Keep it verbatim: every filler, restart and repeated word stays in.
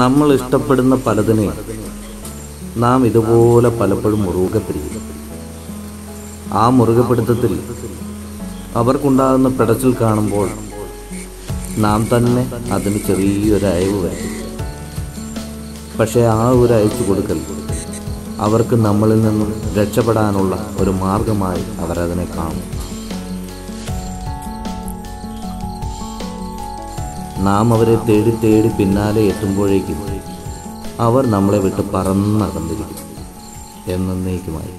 നമ്മൾ ഇഷ്ടപ്പെടുന്ന പലതിനെ നാം ഇതുപോലെ പലപ്പോഴും മുറുകെ പിടിക്കും. ആ മുറുകെപ്പിടുത്തത്തിൽ അവർക്കുണ്ടാകുന്ന പിടച്ചിൽ കാണുമ്പോൾ നാം തന്നെ അതിന് ചെറിയൊരു അയവ് വരും. പക്ഷേ ആ ഒരു അയച്ചു കൊടുക്കൽ അവർക്ക് നമ്മളിൽ നിന്നും രക്ഷപ്പെടാനുള്ള ഒരു മാർഗമായി അവരതിനെ കാണും. നാം അവരെ തേടി തേടി പിന്നാലെ എത്തുമ്പോഴേക്കും അവർ നമ്മളെ വിട്ട് പറന്നകന്നിരിക്കും എന്നേക്കുമായി.